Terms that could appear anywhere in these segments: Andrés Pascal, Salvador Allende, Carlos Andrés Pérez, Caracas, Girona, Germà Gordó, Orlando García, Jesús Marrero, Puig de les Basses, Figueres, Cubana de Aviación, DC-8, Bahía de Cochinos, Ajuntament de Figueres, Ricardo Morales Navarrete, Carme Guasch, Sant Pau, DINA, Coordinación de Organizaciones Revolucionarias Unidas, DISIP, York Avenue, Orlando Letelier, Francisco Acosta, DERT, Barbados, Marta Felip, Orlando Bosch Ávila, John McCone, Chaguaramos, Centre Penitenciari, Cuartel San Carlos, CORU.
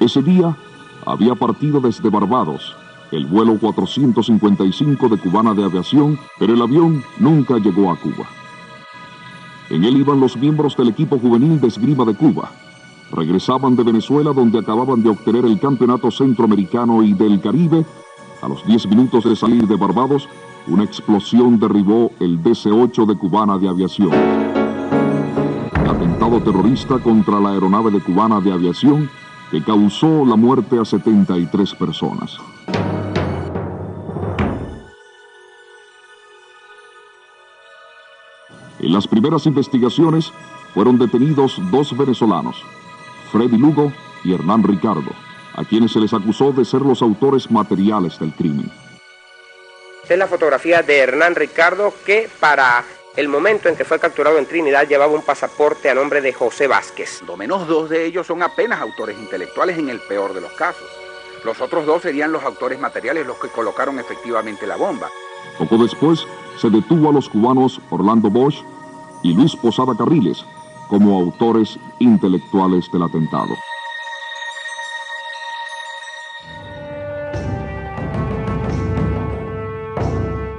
Ese día había partido desde Barbados el vuelo 455 de Cubana de Aviación, pero el avión nunca llegó a Cuba. En él iban los miembros del equipo juvenil de esgrima de Cuba. Regresaban de Venezuela, donde acababan de obtener el campeonato centroamericano y del Caribe. A los 10 minutos de salir de Barbados, una explosión derribó el DC-8 de Cubana de Aviación. El atentado terrorista contra la aeronave de Cubana de Aviación que causó la muerte a 73 personas. En las primeras investigaciones fueron detenidos dos venezolanos, Freddy Lugo y Hernán Ricardo, a quienes se les acusó de ser los autores materiales del crimen. Esta es la fotografía de Hernán Ricardo, que para el momento en que fue capturado en Trinidad llevaba un pasaporte a nombre de José Vázquez. Lo menos dos de ellos son apenas autores intelectuales en el peor de los casos. Los otros dos serían los autores materiales, los que colocaron efectivamente la bomba. Poco después se detuvo a los cubanos Orlando Bosch y Luis Posada Carriles como autores intelectuales del atentado.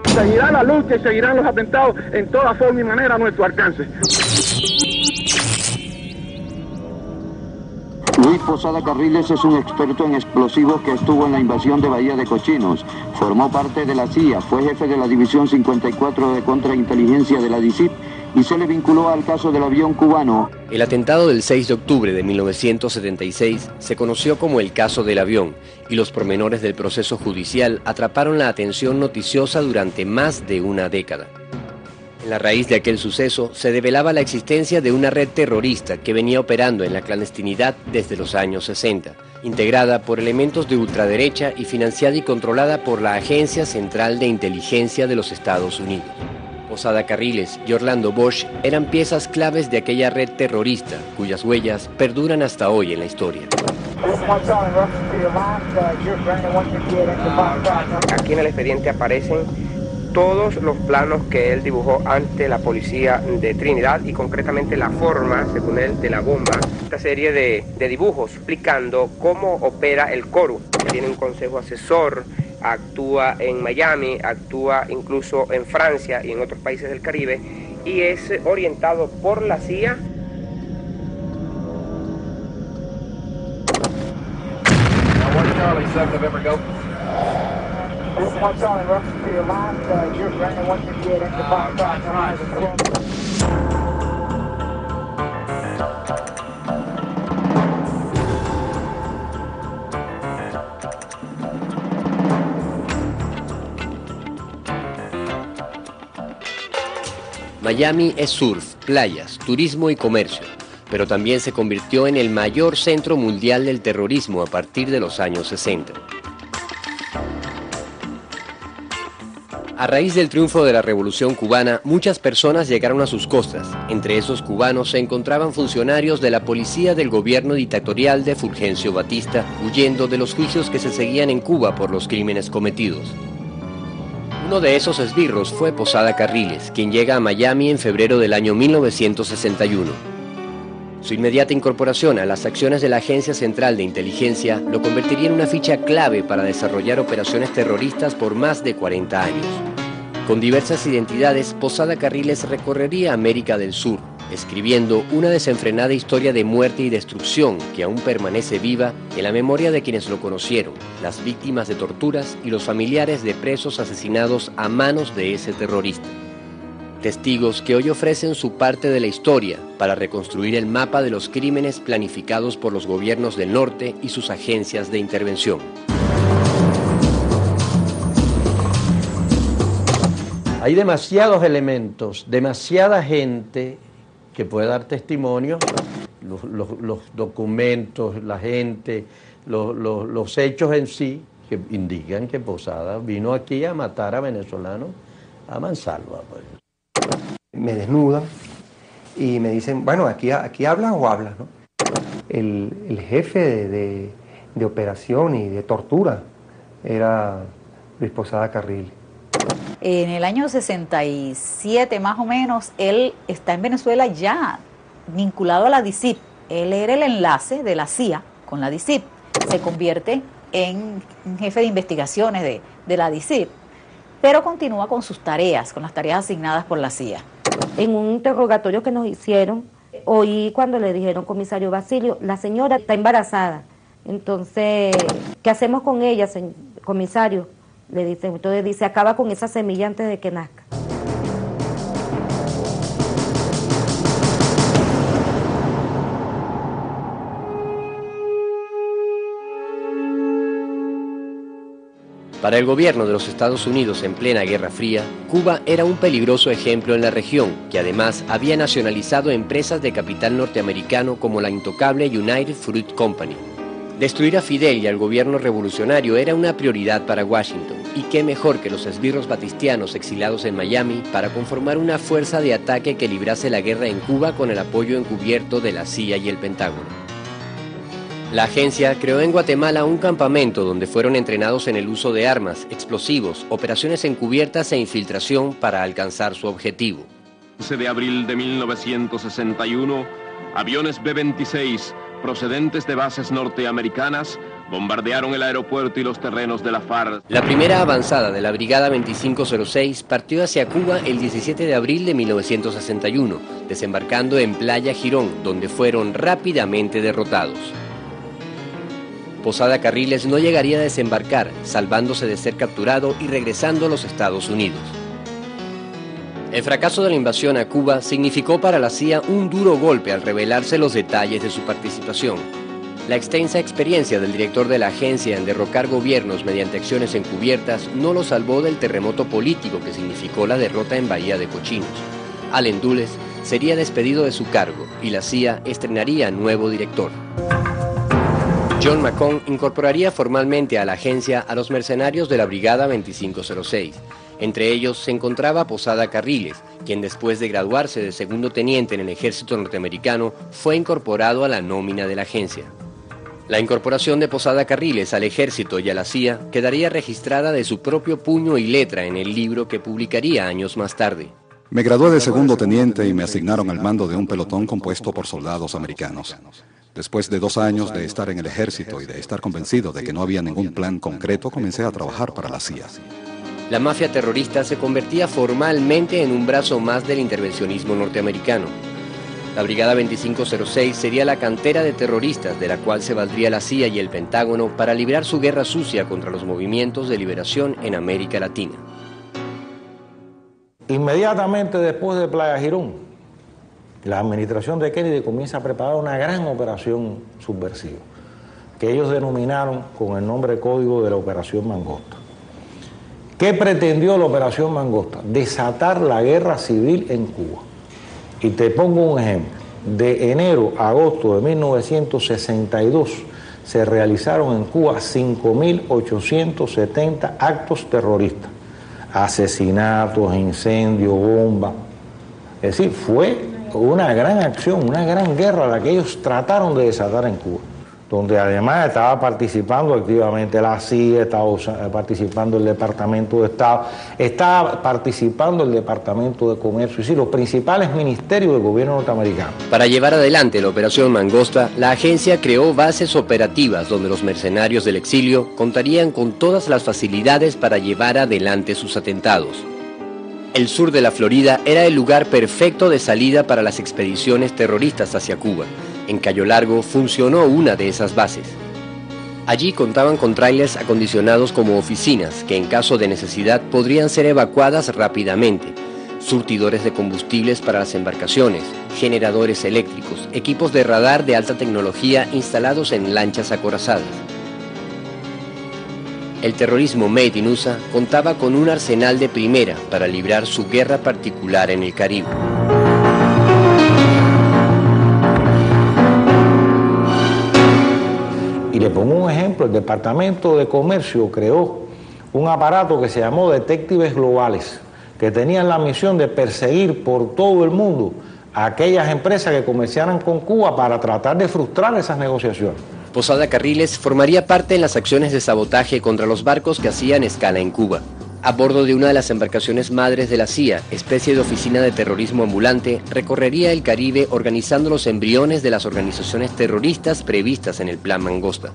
Seguirá la lucha y seguirán los atentados en toda forma y manera a nuestro alcance. Luis Posada Carriles es un experto en explosivos que estuvo en la invasión de Bahía de Cochinos. Formó parte de la CIA, fue jefe de la División 54 de Contrainteligencia de la DISIP y se le vinculó al caso del avión cubano. El atentado del 6 de octubre de 1976 se conoció como el caso del avión, y los pormenores del proceso judicial atraparon la atención noticiosa durante más de una década. En la raíz de aquel suceso se develaba la existencia de una red terrorista que venía operando en la clandestinidad desde los años 60, integrada por elementos de ultraderecha y financiada y controlada por la Agencia Central de Inteligencia de los Estados Unidos. Posada Carriles y Orlando Bosch eran piezas claves de aquella red terrorista, cuyas huellas perduran hasta hoy en la historia. Aquí en el expediente aparecen todos los planos que él dibujó ante la policía de Trinidad, y concretamente la forma, según él, de la bomba. Esta serie de dibujos explicando cómo opera el CORU. Tiene un consejo asesor, actúa en Miami, actúa incluso en Francia y en otros países del Caribe, y es orientado por la CIA. Miami es surf, playas, turismo y comercio, pero también se convirtió en el mayor centro mundial del terrorismo a partir de los años 60. A raíz del triunfo de la Revolución Cubana, muchas personas llegaron a sus costas. Entre esos cubanos se encontraban funcionarios de la policía del gobierno dictatorial de Fulgencio Batista, huyendo de los juicios que se seguían en Cuba por los crímenes cometidos. Uno de esos esbirros fue Posada Carriles, quien llega a Miami en febrero del año 1961. Su inmediata incorporación a las acciones de la Agencia Central de Inteligencia lo convertiría en una ficha clave para desarrollar operaciones terroristas por más de 40 años. Con diversas identidades, Posada Carriles recorrería América del Sur, escribiendo una desenfrenada historia de muerte y destrucción que aún permanece viva en la memoria de quienes lo conocieron, las víctimas de torturas y los familiares de presos asesinados a manos de ese terrorista. Testigos que hoy ofrecen su parte de la historia para reconstruir el mapa de los crímenes planificados por los gobiernos del norte y sus agencias de intervención. Hay demasiados elementos, demasiada gente que puede dar testimonio, los documentos, la gente, los hechos en sí, que indican que Posada vino aquí a matar a venezolanos a mansalva, pues. Me desnudan y me dicen, bueno, aquí hablas o hablas, ¿no? El jefe de operación y de tortura era Luis Posada Carriles. En el año 67, más o menos, él está en Venezuela ya vinculado a la DISIP. Él era el enlace de la CIA con la DISIP, se convierte en jefe de investigaciones de la DISIP, pero continúa con sus tareas, con las tareas asignadas por la CIA. En un interrogatorio que nos hicieron, oí cuando le dijeron, comisario Basilio, la señora está embarazada, entonces, ¿qué hacemos con ella, comisario? Le dicen, entonces dice, acaba con esa semilla antes de que nazca. Para el gobierno de los Estados Unidos en plena Guerra Fría, Cuba era un peligroso ejemplo en la región, que además había nacionalizado empresas de capital norteamericano como la intocable United Fruit Company. Destruir a Fidel y al gobierno revolucionario era una prioridad para Washington, y qué mejor que los esbirros batistianos exilados en Miami para conformar una fuerza de ataque que librase la guerra en Cuba con el apoyo encubierto de la CIA y el Pentágono. La agencia creó en Guatemala un campamento donde fueron entrenados en el uso de armas, explosivos, operaciones encubiertas e infiltración para alcanzar su objetivo. 11 de abril de 1961, aviones B-26 procedentes de bases norteamericanas bombardearon el aeropuerto y los terrenos de la FARC. La primera avanzada de la Brigada 2506 partió hacia Cuba el 17 de abril de 1961, desembarcando en Playa Girón, donde fueron rápidamente derrotados. Posada Carriles no llegaría a desembarcar, salvándose de ser capturado y regresando a los Estados Unidos. El fracaso de la invasión a Cuba significó para la CIA un duro golpe al revelarse los detalles de su participación. La extensa experiencia del director de la agencia en derrocar gobiernos mediante acciones encubiertas no lo salvó del terremoto político que significó la derrota en Bahía de Cochinos. Allen Dulles sería despedido de su cargo y la CIA estrenaría nuevo director. John McCone incorporaría formalmente a la agencia a los mercenarios de la Brigada 2506. Entre ellos se encontraba Posada Carriles, quien después de graduarse de segundo teniente en el ejército norteamericano, fue incorporado a la nómina de la agencia. La incorporación de Posada Carriles al ejército y a la CIA quedaría registrada de su propio puño y letra en el libro que publicaría años más tarde. Me gradué de segundo teniente y me asignaron al mando de un pelotón compuesto por soldados americanos. Después de 2 años de estar en el ejército y de estar convencido de que no había ningún plan concreto, comencé a trabajar para la CIA. La mafia terrorista se convertía formalmente en un brazo más del intervencionismo norteamericano. La Brigada 2506 sería la cantera de terroristas de la cual se valdría la CIA y el Pentágono para librar su guerra sucia contra los movimientos de liberación en América Latina. Inmediatamente después de Playa Girón, la administración de Kennedy comienza a preparar una gran operación subversiva, que ellos denominaron con el nombre código de la Operación Mangosta. ¿Qué pretendió la Operación Mangosta? Desatar la guerra civil en Cuba. Y te pongo un ejemplo. De enero a agosto de 1962 se realizaron en Cuba 5.870 actos terroristas. Asesinatos, incendios, bombas. Es decir, fue una gran acción, una gran guerra la que ellos trataron de desatar en Cuba, donde además estaba participando activamente la CIA, estaba participando el Departamento de Estado, estaba participando el Departamento de Comercio, y sí, los principales ministerios del gobierno norteamericano. Para llevar adelante la Operación Mangosta, la agencia creó bases operativas donde los mercenarios del exilio contarían con todas las facilidades para llevar adelante sus atentados. El sur de la Florida era el lugar perfecto de salida para las expediciones terroristas hacia Cuba. En Cayo Largo funcionó una de esas bases. Allí contaban con trailers acondicionados como oficinas, que en caso de necesidad podrían ser evacuadas rápidamente, surtidores de combustibles para las embarcaciones, generadores eléctricos, equipos de radar de alta tecnología instalados en lanchas acorazadas. El terrorismo made in USA contaba con un arsenal de primera para librar su guerra particular en el Caribe. Y le pongo un ejemplo, el Departamento de Comercio creó un aparato que se llamó Detectives Globales, que tenían la misión de perseguir por todo el mundo a aquellas empresas que comerciaran con Cuba para tratar de frustrar esas negociaciones. Posada Carriles formaría parte en las acciones de sabotaje contra los barcos que hacían escala en Cuba. A bordo de una de las embarcaciones madres de la CIA, especie de oficina de terrorismo ambulante, recorrería el Caribe organizando los embriones de las organizaciones terroristas previstas en el Plan Mangosta.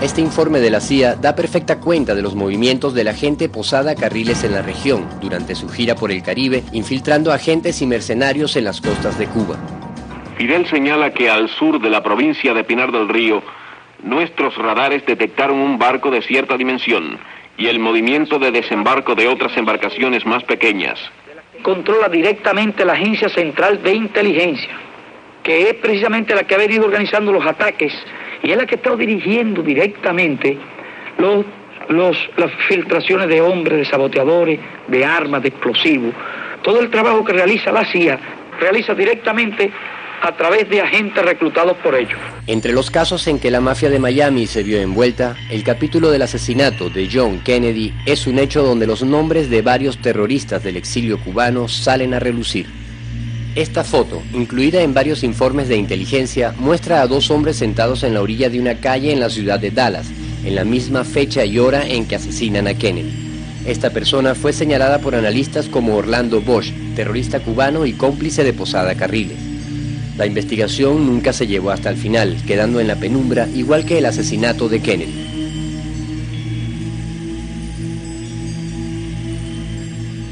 Este informe de la CIA da perfecta cuenta de los movimientos del agente Posada Carriles en la región, durante su gira por el Caribe, infiltrando agentes y mercenarios en las costas de Cuba. Fidel señala que al sur de la provincia de Pinar del Río, nuestros radares detectaron un barco de cierta dimensión y el movimiento de desembarco de otras embarcaciones más pequeñas. Controla directamente la Agencia Central de Inteligencia, que es precisamente la que ha venido organizando los ataques y es la que está dirigiendo directamente las filtraciones de hombres, de saboteadores, de armas, de explosivos. Todo el trabajo que realiza la CIA, realiza directamente a través de agentes reclutados por ellos. Entre los casos en que la mafia de Miami se vio envuelta, el capítulo del asesinato de John Kennedy es un hecho donde los nombres de varios terroristas del exilio cubano salen a relucir. Esta foto, incluida en varios informes de inteligencia, muestra a dos hombres sentados en la orilla de una calle en la ciudad de Dallas, en la misma fecha y hora en que asesinan a Kennedy. Esta persona fue señalada por analistas como Orlando Bosch, terrorista cubano y cómplice de Posada Carriles. La investigación nunca se llevó hasta el final, quedando en la penumbra, igual que el asesinato de Kennedy.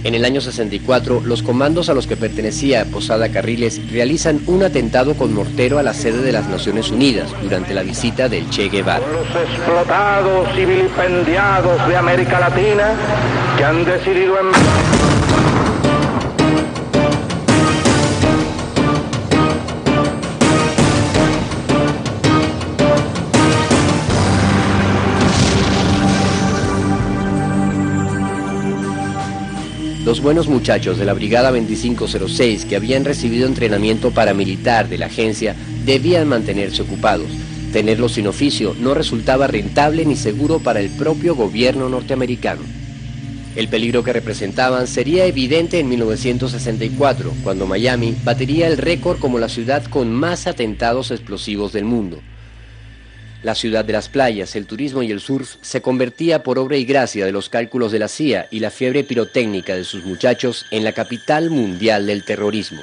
En el año 64, los comandos a los que pertenecía Posada Carriles realizan un atentado con mortero a la sede de las Naciones Unidas durante la visita del Che Guevara. Los explotados y vilipendiados de América Latina que han decidido Los buenos muchachos de la Brigada 2506, que habían recibido entrenamiento paramilitar de la agencia, debían mantenerse ocupados. Tenerlos sin oficio no resultaba rentable ni seguro para el propio gobierno norteamericano. El peligro que representaban sería evidente en 1964, cuando Miami batería el récord como la ciudad con más atentados explosivos del mundo. La ciudad de las playas, el turismo y el surf se convertía por obra y gracia de los cálculos de la CIA y la fiebre pirotécnica de sus muchachos en la capital mundial del terrorismo.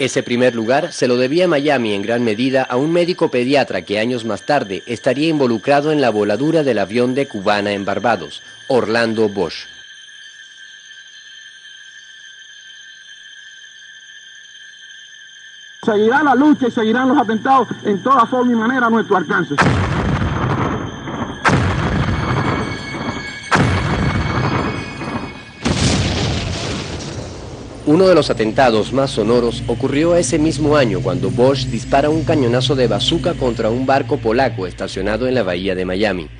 Ese primer lugar se lo debía Miami en gran medida a un médico pediatra que años más tarde estaría involucrado en la voladura del avión de Cubana en Barbados, Orlando Bosch. Seguirá la lucha y seguirán los atentados en toda forma y manera a nuestro alcance. Uno de los atentados más sonoros ocurrió ese mismo año cuando Bosch dispara un cañonazo de bazooka contra un barco polaco estacionado en la bahía de Miami.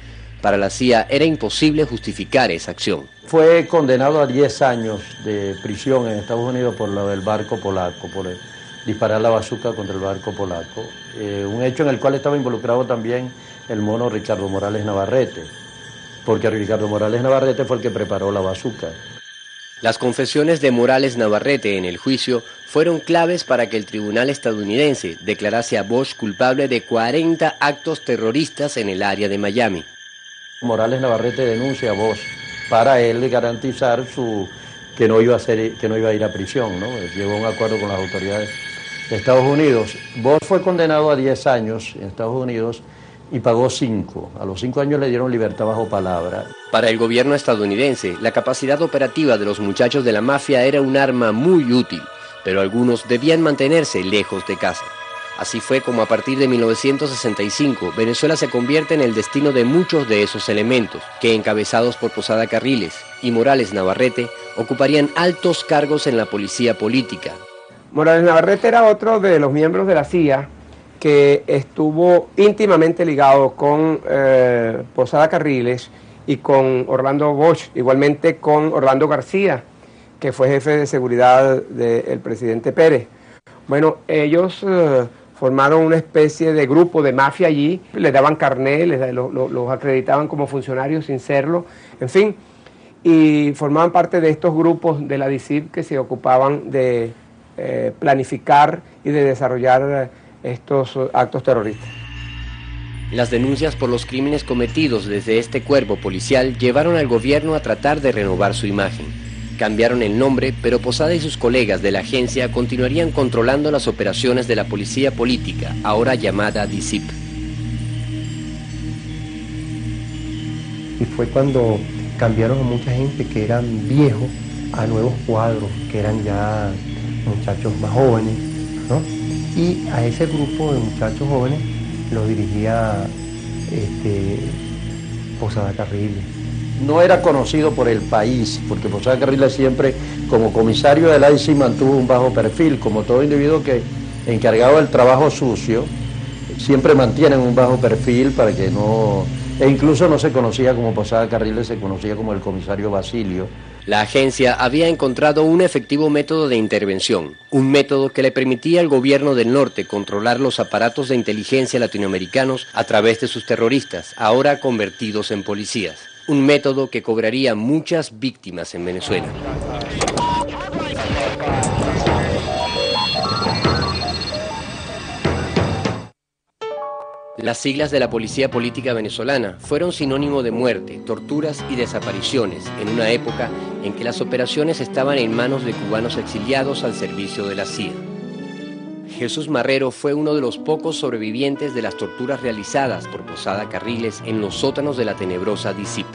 Para la CIA era imposible justificar esa acción. Fue condenado a 10 años de prisión en Estados Unidos por lo del barco polaco, por el disparar la bazooka contra el barco polaco, un hecho en el cual estaba involucrado también el mono Ricardo Morales Navarrete, porque Ricardo Morales Navarrete fue el que preparó la bazooka. Las confesiones de Morales Navarrete en el juicio fueron claves para que el tribunal estadounidense declarase a Bosch culpable de 40 actos terroristas en el área de Miami. Morales Navarrete denuncia a Bosch para él garantizar que no iba a ir a prisión, ¿no? Llegó a un acuerdo con las autoridades de Estados Unidos. Bosch fue condenado a 10 años en Estados Unidos y pagó 5. A los 5 años le dieron libertad bajo palabra. Para el gobierno estadounidense, la capacidad operativa de los muchachos de la mafia era un arma muy útil, pero algunos debían mantenerse lejos de casa. Así fue como a partir de 1965, Venezuela se convierte en el destino de muchos de esos elementos, que encabezados por Posada Carriles y Morales Navarrete, ocuparían altos cargos en la policía política. Morales Navarrete era otro de los miembros de la CIA que estuvo íntimamente ligado con Posada Carriles y con Orlando Bosch, igualmente con Orlando García, que fue jefe de seguridad del presidente Pérez. Bueno, ellos formaron una especie de grupo de mafia allí, les daban carnet, los acreditaban como funcionarios sin serlo, en fin, y formaban parte de estos grupos de la DISIP que se ocupaban de planificar y de desarrollar estos actos terroristas. Las denuncias por los crímenes cometidos desde este cuerpo policial llevaron al gobierno a tratar de renovar su imagen. Cambiaron el nombre, pero Posada y sus colegas de la agencia continuarían controlando las operaciones de la policía política, ahora llamada DISIP. Y fue cuando cambiaron a mucha gente que eran viejos a nuevos cuadros, que eran ya muchachos más jóvenes, ¿no? Y a ese grupo de muchachos jóvenes lo dirigía Posada Carriles. No era conocido por el país, porque Posada Carriles siempre, como comisario de la DISIP, mantuvo un bajo perfil, como todo individuo que encargado del trabajo sucio, siempre mantienen un bajo perfil para que no... E incluso no se conocía como Posada Carriles, se conocía como el comisario Basilio. La agencia había encontrado un efectivo método de intervención, un método que le permitía al gobierno del norte controlar los aparatos de inteligencia latinoamericanos a través de sus terroristas, ahora convertidos en policías. Un método que cobraría muchas víctimas en Venezuela. Las siglas de la policía política venezolana fueron sinónimo de muerte, torturas y desapariciones en una época en que las operaciones estaban en manos de cubanos exiliados al servicio de la CIA. Jesús Marrero fue uno de los pocos sobrevivientes de las torturas realizadas por Posada Carriles en los sótanos de la tenebrosa DISIP.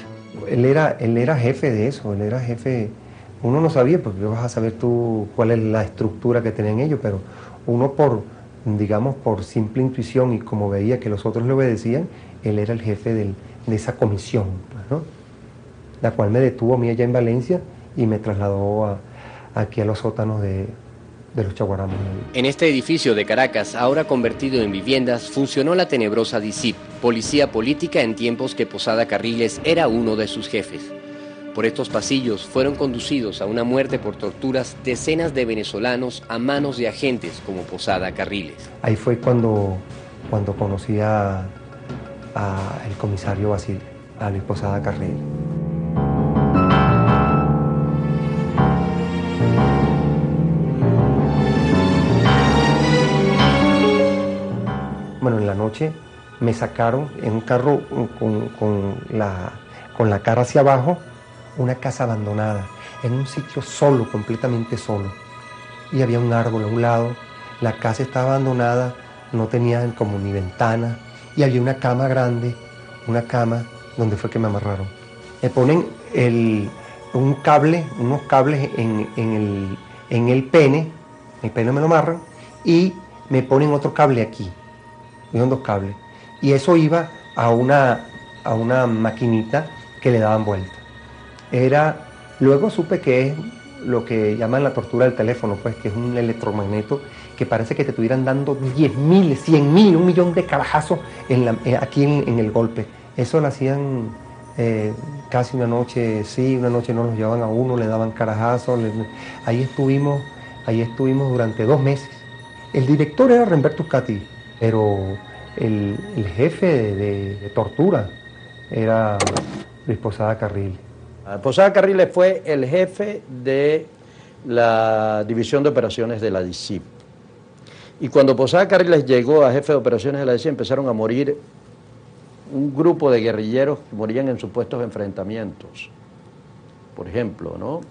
Él era jefe de eso, él era jefe... Uno no sabía, porque vas a saber tú cuál es la estructura que tenían ellos, pero uno por simple intuición y como veía que los otros le obedecían, él era el jefe de esa comisión, ¿no? La cual me detuvo a mí allá en Valencia y me trasladó aquí a los sótanos de los Chaguaramos. En este edificio de Caracas, ahora convertido en viviendas, funcionó la tenebrosa DISIP, policía política en tiempos que Posada Carriles era uno de sus jefes. Por estos pasillos fueron conducidos a una muerte por torturas decenas de venezolanos a manos de agentes como Posada Carriles. Ahí fue cuando conocí al comisario Basilio, a Luis Posada Carriles. Bueno, en la noche me sacaron en un carro con la cara hacia abajo, una casa abandonada, en un sitio solo, completamente solo. Y había un árbol a un lado, la casa estaba abandonada, no tenían como ni ventana, y había una cama grande, una cama donde fue que me amarraron. Me ponen unos cables en el pene, el pene me lo amarran, y me ponen otro cable aquí, eran dos cables. Y eso iba a una maquinita que le daban vuelta. Luego supe que es lo que llaman la tortura del teléfono, pues, que es un electromagneto que parece que te estuvieran dando 10.000, 100.000, 1.000.000 de carajazos aquí en el golpe. Eso lo hacían casi una noche sí, una noche no, los llevaban a uno, le daban carajazos. Ahí estuvimos durante 2 meses. El director era Remberto Cati, pero el jefe de tortura era Luis Posada Carriles. Posada Carriles fue el jefe de la División de Operaciones de la DISIP. Y cuando Posada Carriles llegó a jefe de operaciones de la DISIP, empezaron a morir un grupo de guerrilleros que morían en supuestos enfrentamientos. Por ejemplo, ¿no?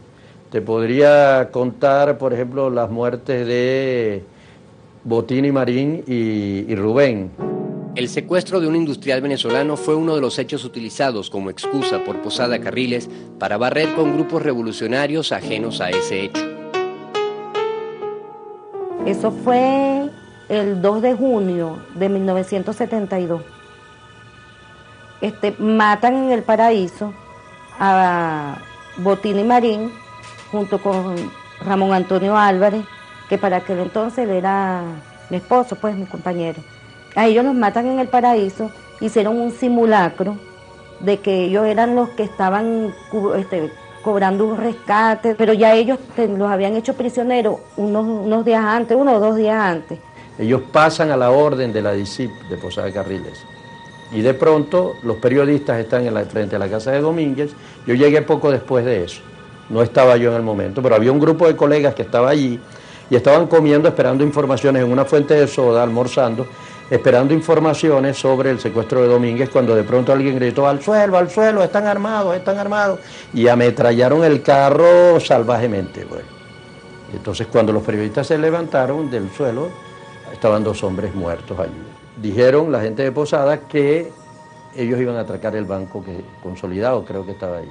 Te podría contar, por ejemplo, las muertes de Botín y Marín y Rubén. El secuestro de un industrial venezolano fue uno de los hechos utilizados como excusa por Posada Carriles para barrer con grupos revolucionarios ajenos a ese hecho. Eso fue el 2 de junio de 1972. Matan en El Paraíso a Botín y Marín junto con Ramón Antonio Álvarez, que para aquel entonces era mi esposo, pues mi compañero. A ellos los matan en El Paraíso, hicieron un simulacro de que ellos eran los que estaban cobrando un rescate, pero ya ellos los habían hecho prisioneros unos días antes, 1 o 2 días antes. Ellos pasan a la orden de la DISIP de Posada Carriles y de pronto los periodistas están frente a la casa de Domínguez. Yo llegué poco después de eso, no estaba yo en el momento, pero había un grupo de colegas que estaba allí y estaban comiendo, esperando informaciones en una fuente de soda, almorzando, esperando informaciones sobre el secuestro de Domínguez, cuando de pronto alguien gritó: al suelo, están armados, y ametrallaron el carro salvajemente. Bueno. Entonces, cuando los periodistas se levantaron del suelo, estaban dos hombres muertos allí. Dijeron la gente de Posada que ellos iban a atracar el banco que Consolidado, creo que estaba ahí.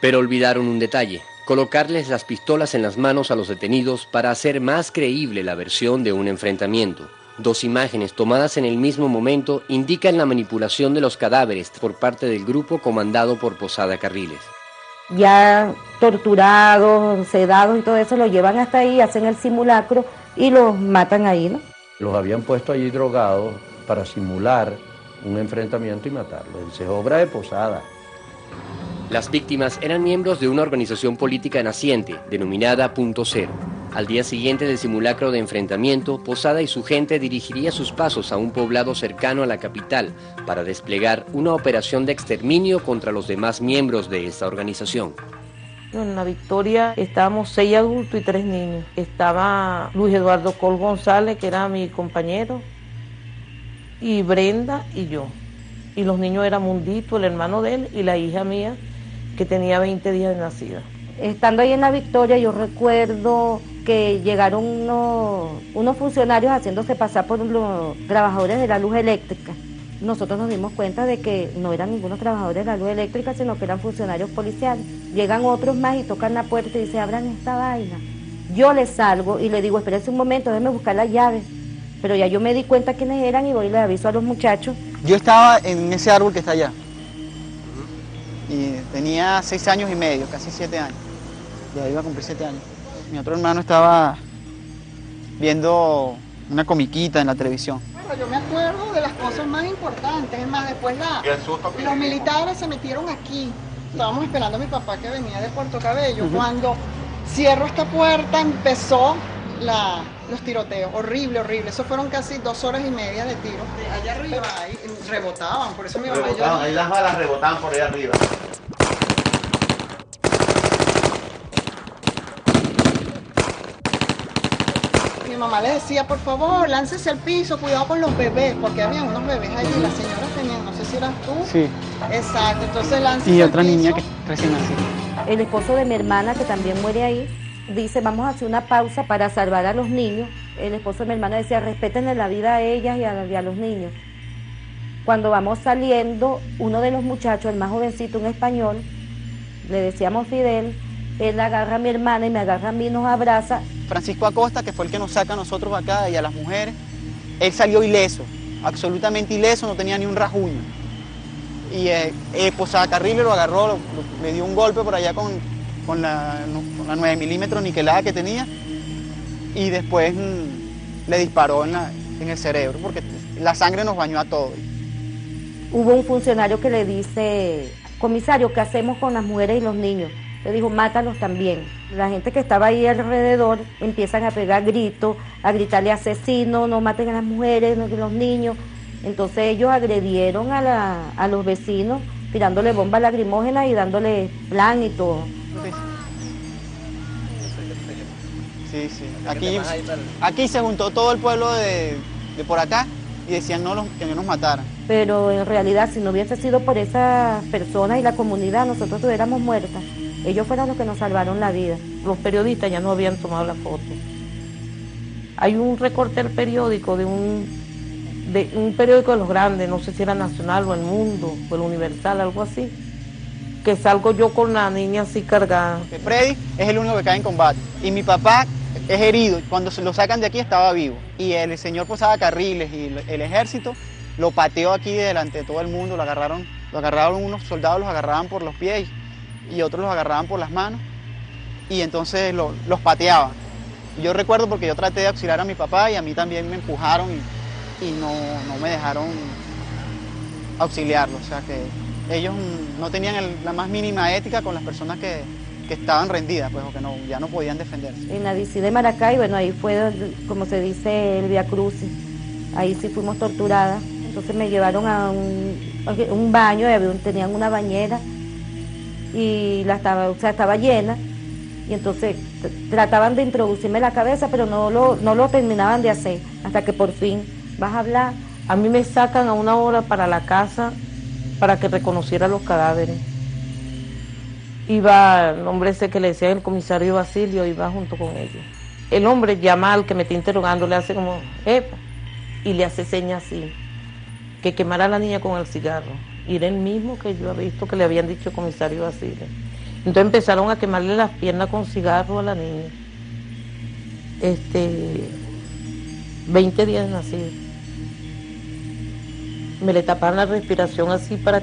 Pero olvidaron un detalle: colocarles las pistolas en las manos a los detenidos para hacer más creíble la versión de un enfrentamiento. Dos imágenes tomadas en el mismo momento indican la manipulación de los cadáveres por parte del grupo comandado por Posada Carriles. Ya torturados, sedados y todo eso, los llevan hasta ahí, hacen el simulacro y los matan ahí, ¿no? Los habían puesto allí drogados para simular un enfrentamiento y matarlos. Dice: obra de Posada. Las víctimas eran miembros de una organización política naciente, denominada Punto Cero. Al día siguiente del simulacro de enfrentamiento, Posada y su gente dirigiría sus pasos a un poblado cercano a la capital para desplegar una operación de exterminio contra los demás miembros de esta organización. En La Victoria estábamos 6 adultos y 3 niños. Estaba Luis Eduardo Col González, que era mi compañero, y Brenda y yo. Y los niños eran Mundito, el hermano de él, y la hija mía, que tenía 20 días de nacida. Estando ahí en La Victoria, yo recuerdo que llegaron unos funcionarios haciéndose pasar por los trabajadores de la luz eléctrica. Nosotros nos dimos cuenta de que no eran ningunos trabajadores de la luz eléctrica, sino que eran funcionarios policiales. Llegan otros más y tocan la puerta y dicen: abran esta vaina. Yo les salgo y le digo: espérense un momento, déjenme buscar las llaves. Pero ya yo me di cuenta quiénes eran y voy y les aviso a los muchachos. Yo estaba en ese árbol que está allá. Y tenía 6 años y medio, casi 7 años. Ya iba a cumplir 7 años. Mi otro hermano estaba viendo una comiquita en la televisión. Bueno, yo me acuerdo de las cosas más importantes. Es más, después los militares se metieron aquí. Estábamos esperando a mi papá, que venía de Puerto Cabello. Cuando cierro esta puerta empezó los tiroteos. Horrible, horrible. Eso fueron casi 2 horas y media de tiros. Allá arriba ahí, rebotaban, por eso mi mamá lloraba. Ahí las balas rebotaban por allá arriba. Mi mamá le decía: por favor, láncese al piso, cuidado con los bebés, porque había unos bebés allí, las señoras tenían, no sé si eras tú. Sí. Exacto, entonces láncese al piso. Y otra niña que recién nacida. El esposo de mi hermana, que también muere ahí, dice: vamos a hacer una pausa para salvar a los niños. El esposo de mi hermana decía: respétenle la vida a ellas y a los niños. Cuando vamos saliendo, uno de los muchachos, el más jovencito, un español, le decíamos Fidel, él agarra a mi hermana y me agarra a mí y nos abraza. Francisco Acosta, que fue el que nos saca a nosotros acá y a las mujeres, él salió ileso, absolutamente ileso, no tenía ni un rasguño. Y Posada Carriles lo agarró, le dio un golpe por allá con la 9 milímetros niquelada que tenía, y después le disparó en el cerebro, porque la sangre nos bañó a todos. Hubo un funcionario que le dice: comisario, ¿qué hacemos con las mujeres y los niños? Le dijo: mátalos también. La gente que estaba ahí alrededor empiezan a pegar gritos, a gritarle: asesino, no maten a las mujeres, no a los niños. Entonces ellos agredieron a los vecinos, tirándole bombas lacrimógenas y dándole plan y todo. Sí, sí. Aquí se juntó todo el pueblo de por acá y decían que no nos mataran. Pero en realidad, si no hubiese sido por esas personas y la comunidad, nosotros estuviéramos muertas. Ellos fueron los que nos salvaron la vida. Los periodistas ya no habían tomado la foto. Hay un recorte del periódico de un periódico de los grandes, no sé si era Nacional o El Mundo o El Universal, algo así, que salgo yo con la niña así cargada. Freddy es el único que cae en combate y mi papá es herido. Cuando se lo sacan de aquí estaba vivo, y el señor Posada Carriles y el ejército lo pateó aquí delante de todo el mundo. Lo agarraron unos soldados, los agarraban por los pies y otros los agarraban por las manos, y entonces los pateaban. Yo recuerdo, porque yo traté de auxiliar a mi papá y a mí también me empujaron y no me dejaron auxiliarlo, o sea que ellos no tenían la más mínima ética con las personas que estaban rendidas, pues, o que ya no podían defenderse. En la DC de Maracay, bueno, ahí fue, como se dice, el viacrucis. Ahí sí fuimos torturadas. Entonces me llevaron a un baño, y tenían una bañera, y estaba llena, y entonces trataban de introducirme la cabeza, pero no lo terminaban de hacer, hasta que por fin: vas a hablar, A mí me sacan a una hora para la casa para que reconociera los cadáveres. Iba el hombre ese que le decían el comisario Basilio, iba junto con ellos. El hombre llama al que me está interrogando, le hace como, epa, y le hace señas así, que quemara a la niña con el cigarro. Y era el mismo que yo había visto que le habían dicho comisario Basilio. Entonces empezaron a quemarle las piernas con cigarro a la niña. 20 días de nacido. Me le tapaban la respiración así para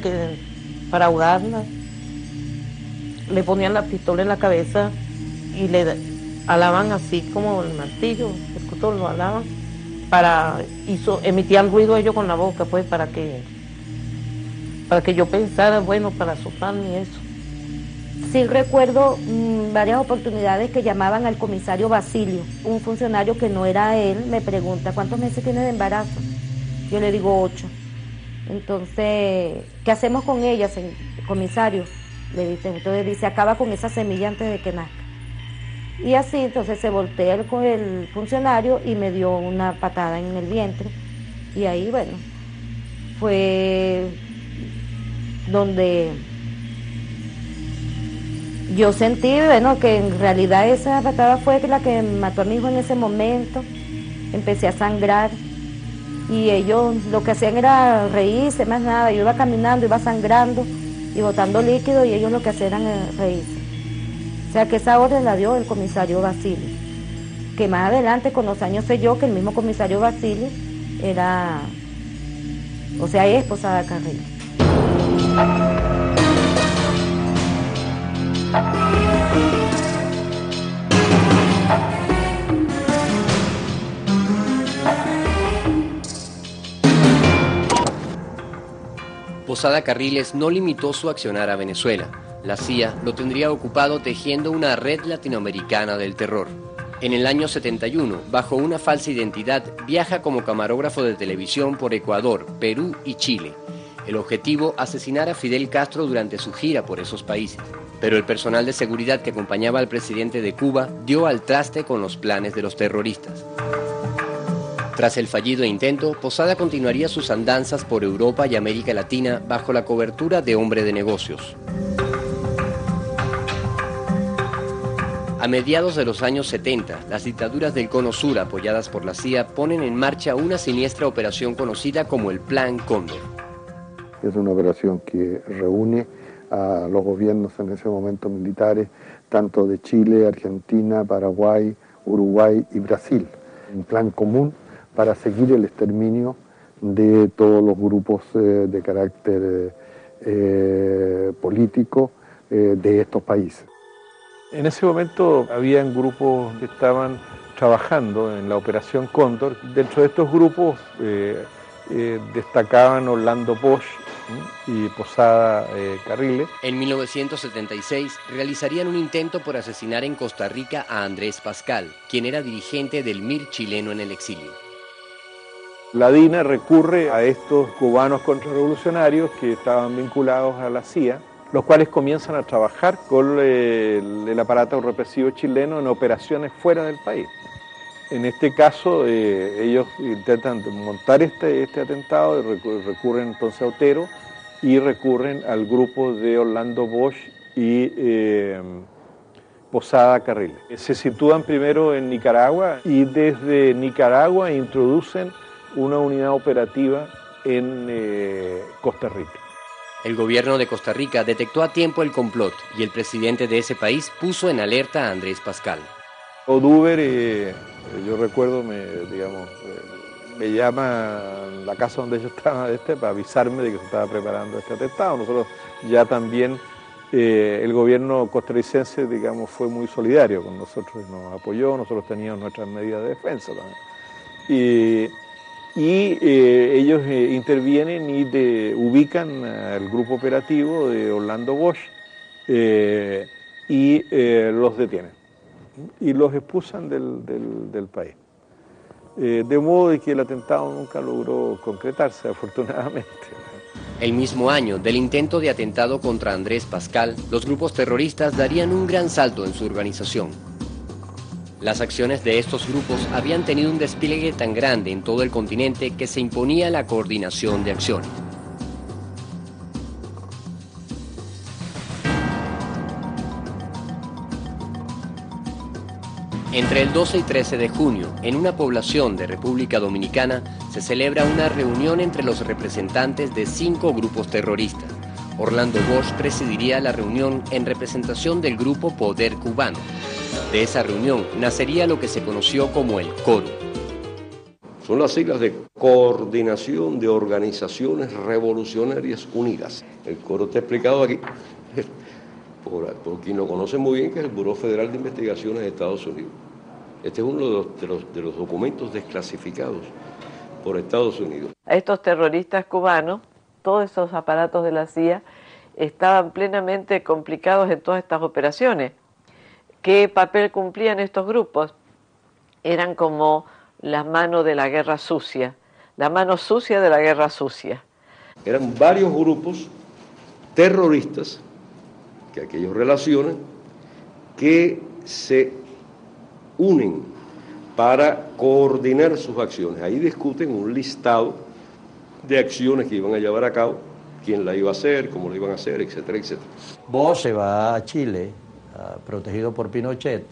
ahogarla. Le ponían la pistola en la cabeza y le alaban así como el martillo, el cuto lo alaban, emitían ruido ellos con la boca, pues, para que yo pensara, bueno, para asustarme y eso. Sí recuerdo varias oportunidades que llamaban al comisario Basilio, un funcionario que no era él, me pregunta, ¿cuántos meses tiene de embarazo? Yo le digo 8. Entonces, ¿qué hacemos con ella, comisario? Le dice, entonces dice, acaba con esa semilla antes de que nazca. Y así, entonces se voltea con el funcionario y me dio una patada en el vientre. Y ahí, bueno, fue donde yo sentí, bueno, que en realidad esa patada fue la que mató a mi hijo en ese momento. Empecé a sangrar y ellos lo que hacían era reírse, más nada. Yo iba caminando, iba sangrando y botando líquido, y ellos lo que hacían era reírse. O sea que esa orden la dio el comisario Basilio, que más adelante con los años sé yo que el mismo comisario Basilio era, o sea, es Posada Carriles. Posada Carriles no limitó su accionar a Venezuela. La CIA lo tendría ocupado tejiendo una red latinoamericana del terror. En el año 71, bajo una falsa identidad, viaja como camarógrafo de televisión por Ecuador, Perú y Chile. El objetivo, asesinar a Fidel Castro durante su gira por esos países. Pero el personal de seguridad que acompañaba al presidente de Cuba dio al traste con los planes de los terroristas. Tras el fallido intento, Posada continuaría sus andanzas por Europa y América Latina bajo la cobertura de hombre de negocios. A mediados de los años 70, las dictaduras del Cono Sur, apoyadas por la CIA, ponen en marcha una siniestra operación conocida como el Plan Cóndor. Es una operación que reúne a los gobiernos en ese momento militares, tanto de Chile, Argentina, Paraguay, Uruguay y Brasil. Un plan común para seguir el exterminio de todos los grupos de carácter político de estos países. En ese momento habían grupos que estaban trabajando en la Operación Cóndor. Dentro de estos grupos destacaban Orlando Bosch y Posada Carriles. En 1976 realizarían un intento por asesinar en Costa Rica a Andrés Pascal, quien era dirigente del MIR chileno en el exilio. La DINA recurre a estos cubanos contrarrevolucionarios que estaban vinculados a la CIA, los cuales comienzan a trabajar con el aparato represivo chileno en operaciones fuera del país. En este caso, ellos intentan montar este atentado, recurren entonces a Otero y recurren al grupo de Orlando Bosch y Posada Carriles. Se sitúan primero en Nicaragua y desde Nicaragua introducen una unidad operativa en Costa Rica. El gobierno de Costa Rica detectó a tiempo el complot y el presidente de ese país puso en alerta a Andrés Pascal. Oduber, yo recuerdo, me llama a la casa donde yo estaba para avisarme de que se estaba preparando este atentado. Nosotros ya también, el gobierno costarricense, fue muy solidario con nosotros, nos apoyó, nosotros teníamos nuestras medidas de defensa también. Y ellos intervienen y ubican al grupo operativo de Orlando Bosch y los detienen y los expulsan del país. De modo de que el atentado nunca logró concretarse, afortunadamente. El mismo año del intento de atentado contra Andrés Pascal, los grupos terroristas darían un gran salto en su organización. Las acciones de estos grupos habían tenido un despliegue tan grande en todo el continente que se imponía la coordinación de acción. Entre el 12 y 13 de junio, en una población de República Dominicana, se celebra una reunión entre los representantes de 5 grupos terroristas. Orlando Bosch presidiría la reunión en representación del grupo Poder Cubano. De esa reunión nacería lo que se conoció como el CORU. Son las siglas de Coordinación de Organizaciones Revolucionarias Unidas. El CORU está explicado aquí. Por quien lo conoce muy bien, que es el Buró Federal de Investigaciones de Estados Unidos. Este es uno de los documentos desclasificados por Estados Unidos. A estos terroristas cubanos, todos esos aparatos de la CIA, estaban plenamente complicados en todas estas operaciones. ¿Qué papel cumplían estos grupos? Eran como las manos de la guerra sucia, la mano sucia de la guerra sucia. Eran varios grupos terroristas que aquellos relacionan, que se unen para coordinar sus acciones. Ahí discuten un listado de acciones que iban a llevar a cabo, quién la iba a hacer, cómo la iban a hacer, etcétera, etcétera. Bosch se va a Chile, protegido por Pinochet,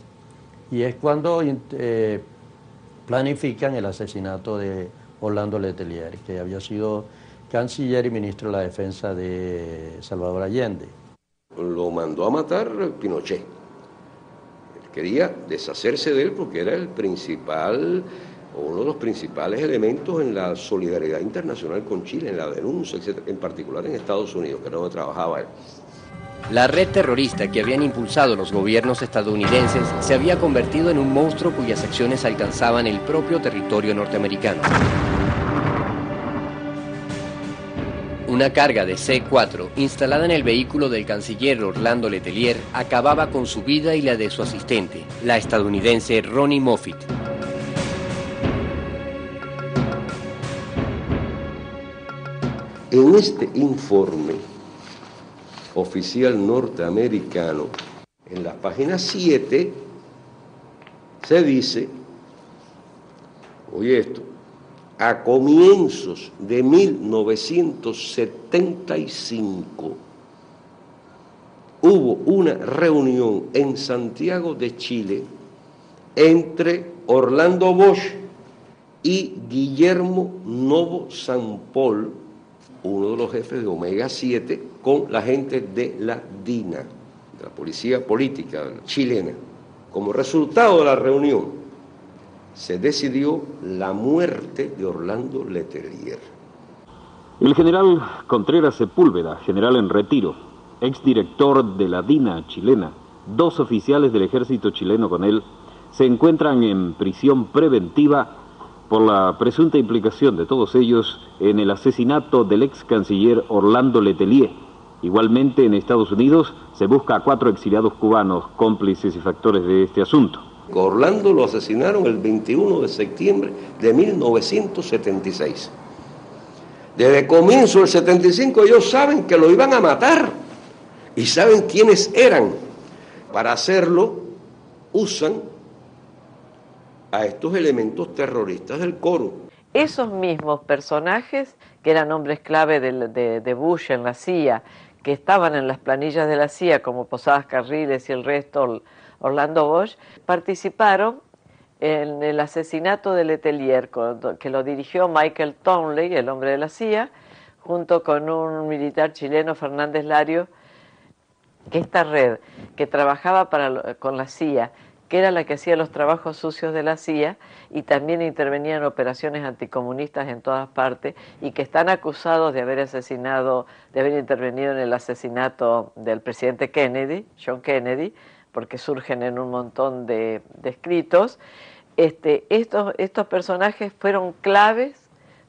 y es cuando planifican el asesinato de Orlando Letelier, que había sido canciller y ministro de la Defensa de Salvador Allende. Lo mandó a matar Pinochet. Él quería deshacerse de él porque era el principal, uno de los principales elementos en la solidaridad internacional con Chile, en la denuncia, etcétera, en particular en Estados Unidos, que era donde trabajaba él. La red terrorista que habían impulsado los gobiernos estadounidenses se había convertido en un monstruo cuyas acciones alcanzaban el propio territorio norteamericano. Una carga de C-4 instalada en el vehículo del canciller Orlando Letelier acababa con su vida y la de su asistente, la estadounidense Ronnie Moffitt. En este informe oficial norteamericano, en la página 7, se dice, oye esto, a comienzos de 1975 hubo una reunión en Santiago de Chile entre Orlando Bosch y Guillermo Novo Sampol, uno de los jefes de Omega 7, con la gente de la DINA, de la Policía Política Chilena. Como resultado de la reunión, se decidió la muerte de Orlando Letelier. El general Contreras Sepúlveda, general en retiro, exdirector de la DINA chilena, 2 oficiales del ejército chileno con él, se encuentran en prisión preventiva por la presunta implicación de todos ellos en el asesinato del ex canciller Orlando Letelier. Igualmente en Estados Unidos se busca a 4 exiliados cubanos cómplices y factores de este asunto. Orlando lo asesinaron el 21 de septiembre de 1976. Desde el comienzo del 75 ellos saben que lo iban a matar y saben quiénes eran. Para hacerlo usan a estos elementos terroristas del CORU. Esos mismos personajes que eran hombres clave de Bush en la CIA, que estaban en las planillas de la CIA como Posadas Carriles y el resto, Orlando Bosch, participaron en el asesinato de Letelier, que lo dirigió Michael Townley, el hombre de la CIA, junto con un militar chileno, Fernández Lario. Esta red que trabajaba con la CIA, que era la que hacía los trabajos sucios de la CIA y también intervenía en operaciones anticomunistas en todas partes, y que están acusados de haber asesinado, de haber intervenido en el asesinato del presidente Kennedy, John Kennedy, porque surgen en un montón de escritos. Estos personajes fueron claves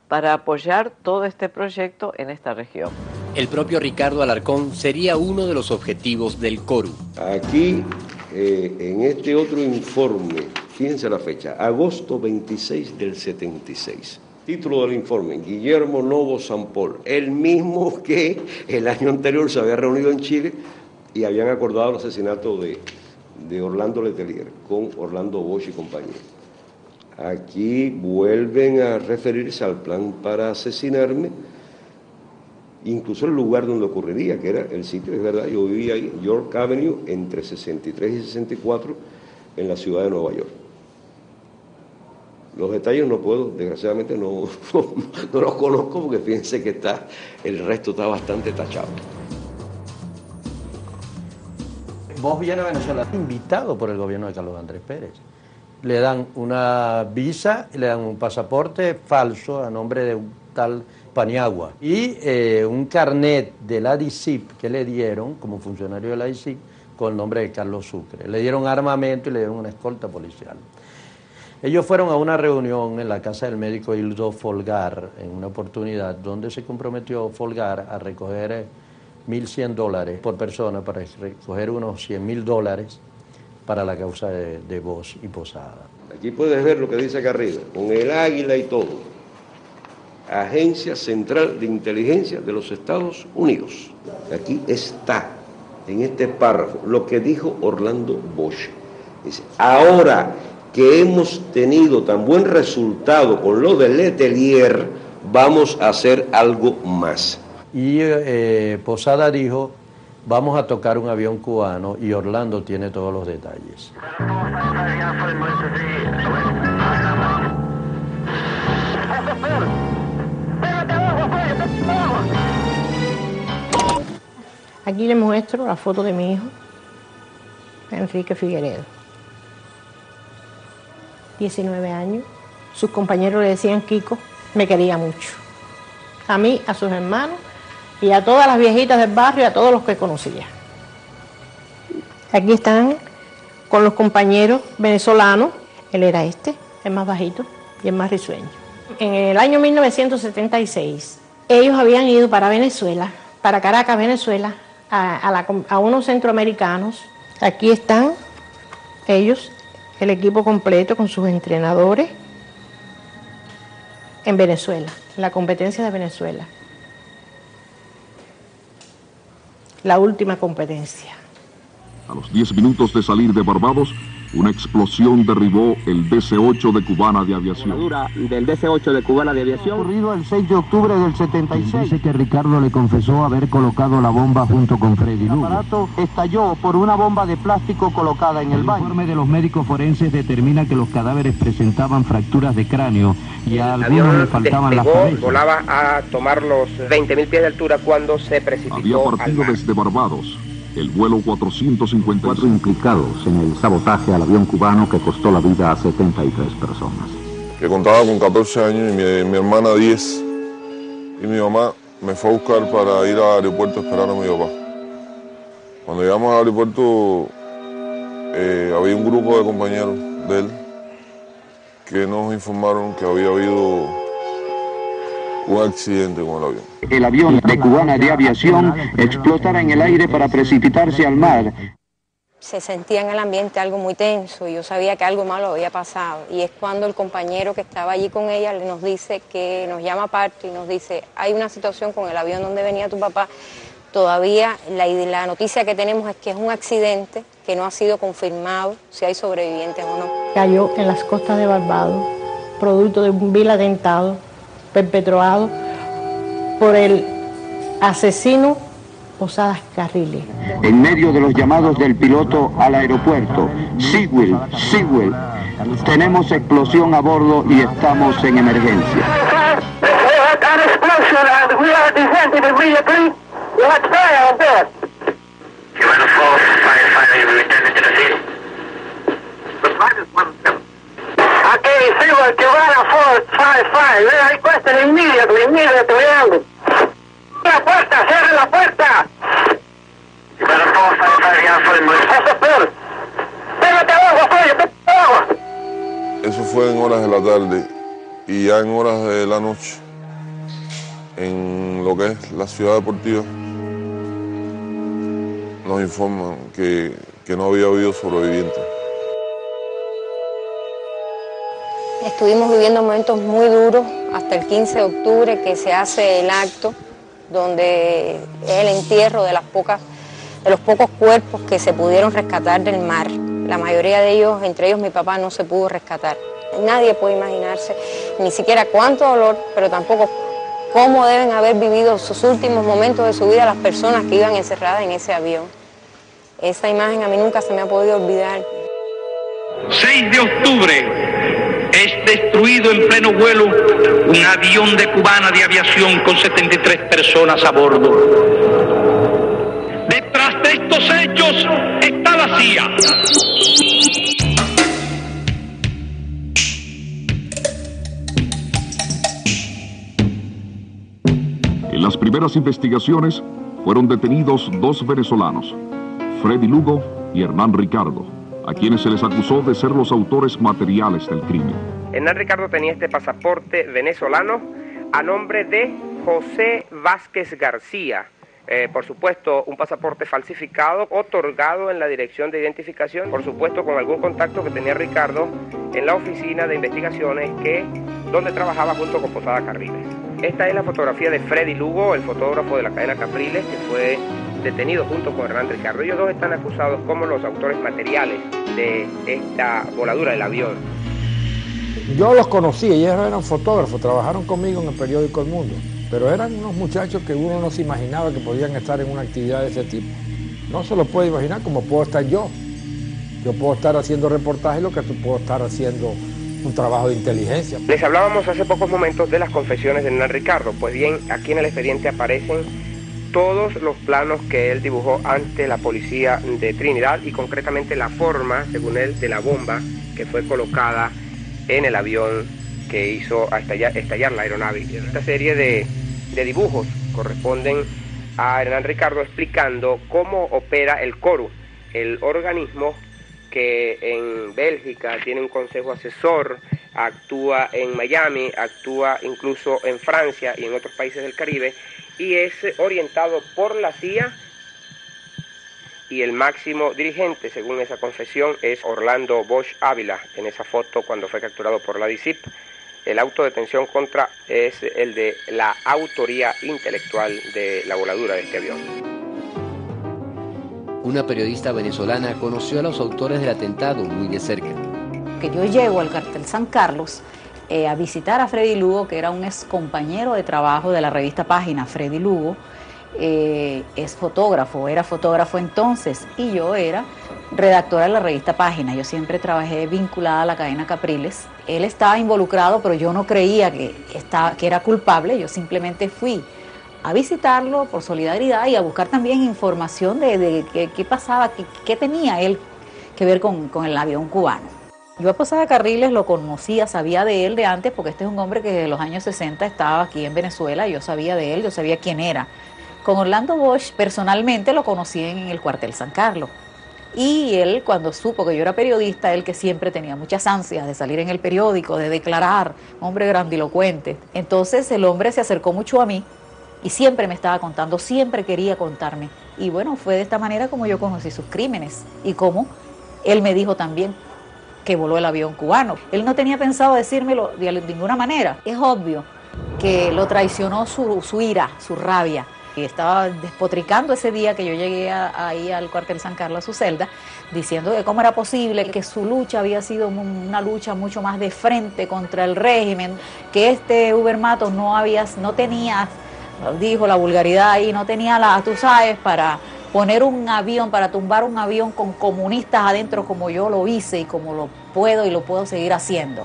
para apoyar todo este proyecto en esta región. El propio Ricardo Alarcón sería uno de los objetivos del CORU. Aquí, en este otro informe, fíjense la fecha, agosto 26 del 76. Título del informe, Guillermo Novo Sampol, el mismo que el año anterior se había reunido en Chile y habían acordado el asesinato de de Orlando Letelier con Orlando Bosch y compañía. Aquí vuelven a referirse al plan para asesinarme, incluso el lugar donde ocurriría, que era el sitio, es verdad, yo vivía ahí, York Avenue, entre 63 y 64, en la ciudad de Nueva York. Los detalles no puedo, desgraciadamente no los conozco, porque fíjense que está, el resto está bastante tachado. Bosch viene a Venezuela, invitado por el gobierno de Carlos Andrés Pérez. Le dan una visa, le dan un pasaporte falso a nombre de un tal Paniagua y un carnet de la DISIP que le dieron como funcionario de la DISIP con el nombre de Carlos Sucre. Le dieron armamento y le dieron una escolta policial. Ellos fueron a una reunión en la casa del médico Hildo Folgar, en una oportunidad, donde se comprometió Folgar a recoger $1.100 por persona, para recoger unos $100.000 para la causa de Bosch y Posada. Aquí puedes ver lo que dice acá arriba, con el águila y todo. Agencia Central de Inteligencia de los Estados Unidos. Aquí está, en este párrafo, lo que dijo Orlando Bosch. Dice, ahora que hemos tenido tan buen resultado con lo de Letelier, vamos a hacer algo más. Y Posada dijo, vamos a tocar un avión cubano, y Orlando tiene todos los detalles. Aquí le muestro la foto de mi hijo, Enrique Figueredo. 19 años. Sus compañeros le decían Kiko, me quería mucho. A mí, a sus hermanos y a todas las viejitas del barrio, a todos los que conocía. Aquí están con los compañeros venezolanos. Él era este, el más bajito y el más risueño. En el año 1976, ellos habían ido para Venezuela, para Caracas, Venezuela, a unos centroamericanos. Aquí están ellos, el equipo completo con sus entrenadores en Venezuela, en la competencia de Venezuela. La última competencia. A los 10 minutos de salir de Barbados, una explosión derribó el DC-8 de Cubana de Aviación. La dura del DC-8 de Cubana de Aviación. Ocurrido el 6 de octubre del 76. Dice que Ricardo le confesó haber colocado la bomba junto con Freddy Lugo. El aparato estalló por una bomba de plástico colocada en el baño. El informe de los médicos forenses determina que los cadáveres presentaban fracturas de cráneo y a algunos le faltaban las cabezas. Volaba a tomar los 20.000 pies de altura cuando se precipitó. Había partido desde Barbados el vuelo 454 implicados en el sabotaje al avión cubano que costó la vida a 73 personas. Que contaba con 14 años y mi hermana 10. Y mi mamá me fue a buscar para ir al aeropuerto a esperar a mi papá. Cuando llegamos al aeropuerto había un grupo de compañeros de él que nos informaron que había habido un accidente con el avión. El avión de Cubana de Aviación explotara en el aire para precipitarse al mar. Se sentía en el ambiente algo muy tenso y yo sabía que algo malo había pasado. Y es cuando el compañero que estaba allí con ella nos dice que nos llama aparte y nos dice, hay una situación con el avión donde venía tu papá. Todavía la noticia que tenemos es que es un accidente que no ha sido confirmado si hay sobrevivientes o no. Cayó en las costas de Barbados, producto de un vil atentado perpetrado por el asesino Posada Carriles. En medio de los llamados del piloto al aeropuerto, Sewell, tenemos explosión a bordo y estamos en emergencia. Okay, Sewell, Cubana 455, we are requesting immediately landing. Cierre la puerta. Cubana 455, ya fue el muerto. Pégate abajo, coño, pégate abajo. Eso fue en horas de la tarde y ya en horas de la noche, en lo que es la ciudad deportiva, nos informan que no había habido sobrevivientes. Estuvimos viviendo momentos muy duros hasta el 15 de octubre que se hace el acto donde es el entierro de las pocas de los pocos cuerpos que se pudieron rescatar del mar. La mayoría de ellos, entre ellos mi papá, no se pudo rescatar. Nadie puede imaginarse ni siquiera cuánto dolor, pero tampoco cómo deben haber vivido sus últimos momentos de su vida las personas que iban encerradas en ese avión. Esa imagen a mí nunca se me ha podido olvidar. 6 de octubre es destruido en pleno vuelo un avión de Cubana de Aviación con 73 personas a bordo. Detrás de estos hechos está la CIA. En las primeras investigaciones fueron detenidos 2 venezolanos, Freddy Lugo y Hernán Ricardo, a quienes se les acusó de ser los autores materiales del crimen. Hernán Ricardo tenía este pasaporte venezolano a nombre de José Vázquez García. Por supuesto, un pasaporte falsificado, otorgado en la Dirección de Identificación, por supuesto con algún contacto que tenía Ricardo en la oficina de investigaciones donde trabajaba junto con Posada Carriles. Esta es la fotografía de Freddy Lugo, el fotógrafo de la cadena Capriles, que fue detenido junto con Hernán Ricardo. Ellos dos están acusados como los autores materiales de esta voladura del avión. Yo los conocí, ellos eran fotógrafos, trabajaron conmigo en el periódico El Mundo, pero eran unos muchachos que uno no se imaginaba que podían estar en una actividad de ese tipo. No se lo puede imaginar como puedo estar yo. Yo puedo estar haciendo reportajes, lo que tú puedo estar haciendo un trabajo de inteligencia. Les hablábamos hace pocos momentos de las confesiones de Hernán Ricardo. Pues bien, aquí en el expediente aparecen todos los planos que él dibujó ante la policía de Trinidad y concretamente la forma, según él, de la bomba que fue colocada en el avión que hizo estallar la aeronave. Esta serie de dibujos corresponden a Hernán Ricardo explicando cómo opera el CORU, el organismo que en Bélgica tiene un consejo asesor, actúa en Miami, actúa incluso en Francia y en otros países del Caribe, y es orientado por la CIA, y el máximo dirigente, según esa confesión, es Orlando Bosch Ávila, en esa foto cuando fue capturado por la DISIP. El auto de detención contra es el de la autoría intelectual de la voladura de este avión. Una periodista venezolana conoció a los autores del atentado muy de cerca. Que yo llego al Cuartel San Carlos a visitar a Freddy Lugo, que era un ex compañero de trabajo de la revista Página. Freddy Lugo es fotógrafo, era fotógrafo entonces, y yo era redactora de la revista Página. Yo siempre trabajé vinculada a la cadena Capriles. Él estaba involucrado, pero yo no creía que era culpable, yo simplemente fui a visitarlo por solidaridad y a buscar también información de qué pasaba, qué tenía él que ver con el avión cubano. Yo a Posada Carriles lo conocía, sabía de él de antes, porque este es un hombre que desde los años 60 estaba aquí en Venezuela, yo sabía de él, yo sabía quién era. Con Orlando Bosch personalmente lo conocí en el Cuartel San Carlos. Y él, cuando supo que yo era periodista, él que siempre tenía muchas ansias de salir en el periódico, de declarar, hombre grandilocuente. Entonces el hombre se acercó mucho a mí, y siempre me estaba contando, siempre quería contarme. Y bueno, fue de esta manera como yo conocí sus crímenes y como él me dijo también que voló el avión cubano. Él no tenía pensado decírmelo de ninguna manera. Es obvio que lo traicionó su ira, su rabia. Y estaba despotricando ese día que yo llegué ahí al Cuartel San Carlos, a su celda, diciendo que cómo era posible, que su lucha había sido una lucha mucho más de frente contra el régimen, que este Uber Matos no tenía... dijo la vulgaridad ahí, no tenía la, tú sabes, para poner un avión, para tumbar un avión con comunistas adentro como yo lo hice y como lo puedo y lo puedo seguir haciendo.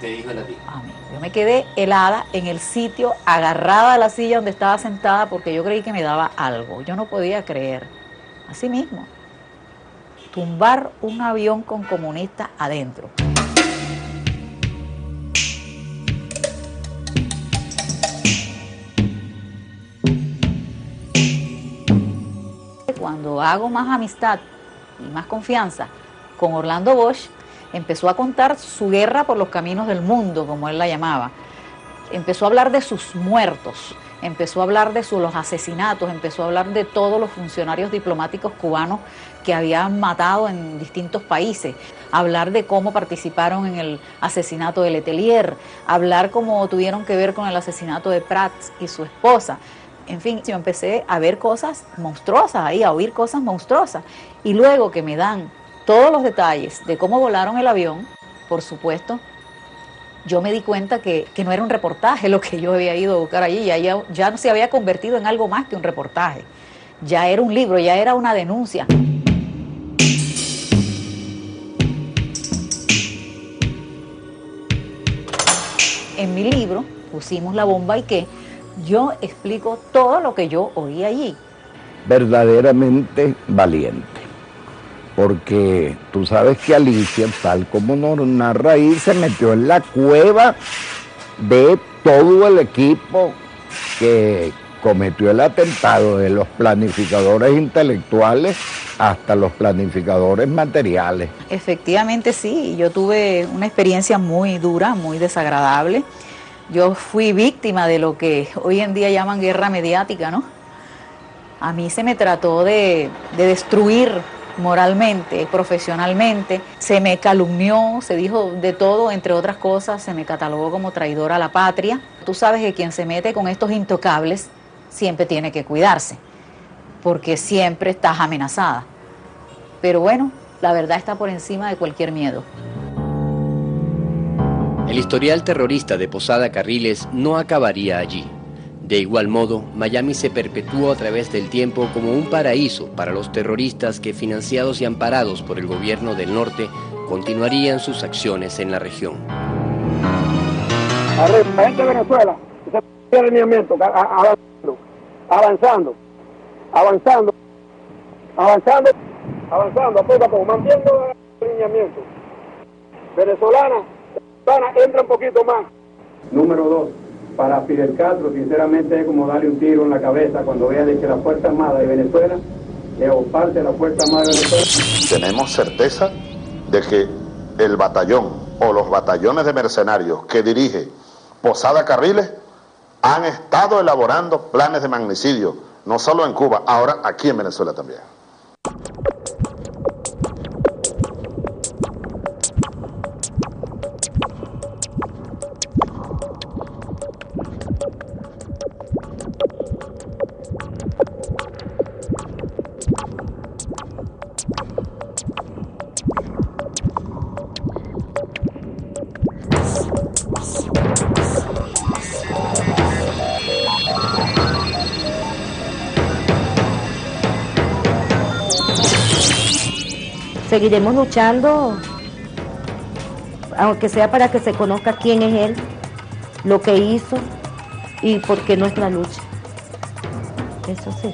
¿Te dijo la tía? A mí, yo me quedé helada en el sitio, agarrada a la silla donde estaba sentada porque yo creí que me daba algo, yo no podía creer. Así mismo, tumbar un avión con comunistas adentro. Cuando hago más amistad y más confianza con Orlando Bosch, empezó a contar su guerra por los caminos del mundo, como él la llamaba. Empezó a hablar de sus muertos, empezó a hablar de los asesinatos, empezó a hablar de todos los funcionarios diplomáticos cubanos que habían matado en distintos países, hablar de cómo participaron en el asesinato de Letelier, hablar cómo tuvieron que ver con el asesinato de Prats y su esposa. En fin, yo empecé a ver cosas monstruosas ahí, a oír cosas monstruosas. Y luego que me dan todos los detalles de cómo volaron el avión, por supuesto, yo me di cuenta que no era un reportaje lo que yo había ido a buscar allí. Ya no se había convertido en algo más que un reportaje. Ya era un libro, ya era una denuncia. En mi libro pusimos la bomba y que yo explico todo lo que yo oí allí. Verdaderamente valiente, porque tú sabes que Alicia, tal como nos narra ahí, se metió en la cueva de todo el equipo que cometió el atentado, de los planificadores intelectuales hasta los planificadores materiales. Efectivamente sí, yo tuve una experiencia muy dura, muy desagradable. Yo fui víctima de lo que hoy en día llaman guerra mediática, ¿no? A mí se me trató de destruir moralmente, profesionalmente. Se me calumnió, se dijo de todo, entre otras cosas, se me catalogó como traidora a la patria. Tú sabes que quien se mete con estos intocables siempre tiene que cuidarse, porque siempre estás amenazada. Pero bueno, la verdad está por encima de cualquier miedo. El historial terrorista de Posada Carriles no acabaría allí. De igual modo, Miami se perpetuó a través del tiempo como un paraíso para los terroristas que, financiados y amparados por el gobierno del norte, continuarían sus acciones en la región. La gente de Venezuela, ese alineamiento, avanzando, poco a poco, manteniendo el alineamiento. Venezolana, entra un poquito más. Número 2. Para Fidel Castro, sinceramente, es como darle un tiro en la cabeza cuando vea que la Fuerza Armada de Venezuela, o parte de la Fuerza Armada de Venezuela. Tenemos certeza de que el batallón o los batallones de mercenarios que dirige Posada Carriles han estado elaborando planes de magnicidio, no solo en Cuba, ahora aquí en Venezuela también. Seguiremos luchando, aunque sea para que se conozca quién es él, lo que hizo y por qué nuestra lucha. Eso sí.